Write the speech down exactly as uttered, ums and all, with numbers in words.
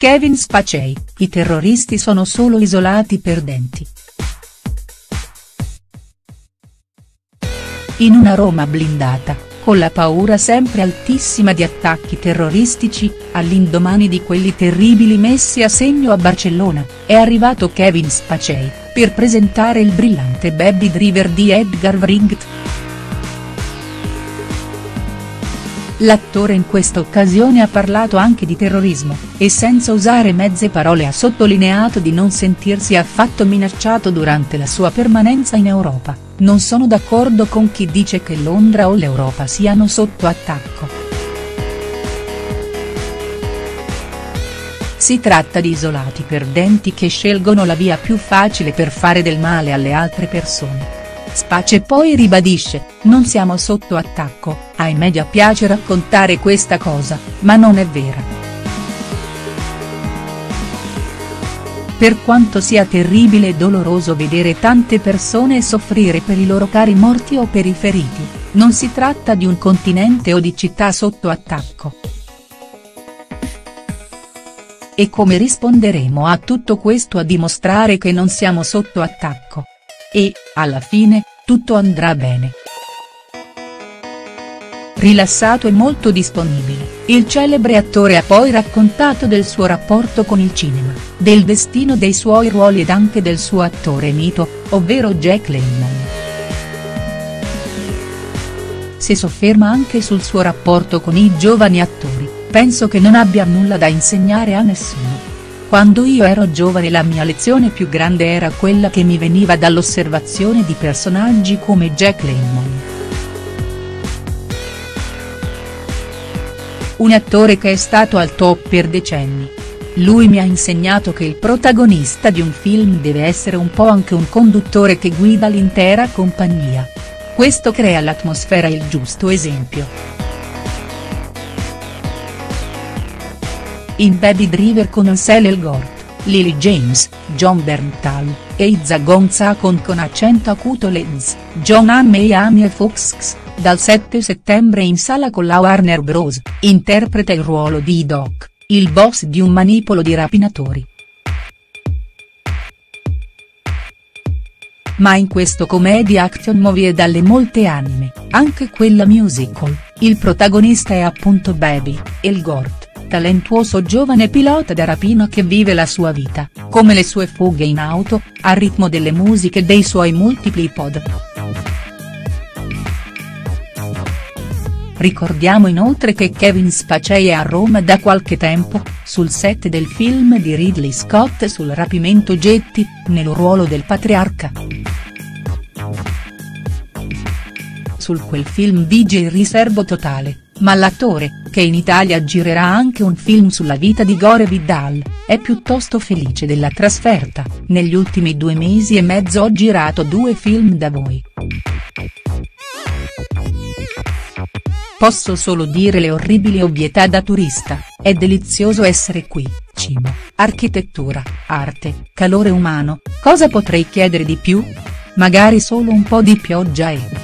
Kevin Spacey, i terroristi sono solo isolati perdenti. In una Roma blindata, con la paura sempre altissima di attacchi terroristici, all'indomani di quelli terribili messi a segno a Barcellona, è arrivato Kevin Spacey, per presentare il brillante Baby Driver di Edgar Wright. L'attore in questa occasione ha parlato anche di terrorismo, e senza usare mezze parole ha sottolineato di non sentirsi affatto minacciato durante la sua permanenza in Europa. Non sono d'accordo con chi dice che Londra o l'Europa siano sotto attacco. Si tratta di isolati perdenti che scelgono la via più facile per fare del male alle altre persone. Spacey poi ribadisce, non siamo sotto attacco, ai media piace raccontare questa cosa, ma non è vera. Per quanto sia terribile e doloroso vedere tante persone soffrire per i loro cari morti o per i feriti, non si tratta di un continente o di città sotto attacco. E come risponderemo a tutto questo a dimostrare che non siamo sotto attacco? E, alla fine, tutto andrà bene. Rilassato e molto disponibile, il celebre attore ha poi raccontato del suo rapporto con il cinema, del destino dei suoi ruoli ed anche del suo attore mito, ovvero Jack Lemmon. Si sofferma anche sul suo rapporto con i giovani attori, penso che non abbia nulla da insegnare a nessuno. Quando io ero giovane la mia lezione più grande era quella che mi veniva dall'osservazione di personaggi come Jack Lemmon. Un attore che è stato al top per decenni. Lui mi ha insegnato che il protagonista di un film deve essere un po' anche un conduttore che guida l'intera compagnia. Questo crea l'atmosfera e il giusto esempio. In Baby Driver con Ansel Elgort, Lily James, John Bernthal, Eiza Gonza con con accento acuto Lens, John Amayami e Foxx, dal sette settembre in sala con la Warner Bros., interpreta il ruolo di Doc, il boss di un manipolo di rapinatori. Ma in questo comedy action movie e dalle molte anime, anche quella musical, il protagonista è appunto Baby, Elgort. Talentuoso giovane pilota da rapina che vive la sua vita, come le sue fughe in auto, al ritmo delle musiche dei suoi multipli iPod. Ricordiamo inoltre che Kevin Spacey è a Roma da qualche tempo, sul set del film di Ridley Scott sul rapimento Getty, nel ruolo del patriarca. Sul quel film vige il riserbo totale. Ma l'attore, che in Italia girerà anche un film sulla vita di Gore Vidal, è piuttosto felice della trasferta, negli ultimi due mesi e mezzo ho girato due film da voi. Posso solo dire le orribili ovvietà da turista, è delizioso essere qui, cibo, architettura, arte, calore umano, cosa potrei chiedere di più? Magari solo un po' di pioggia e…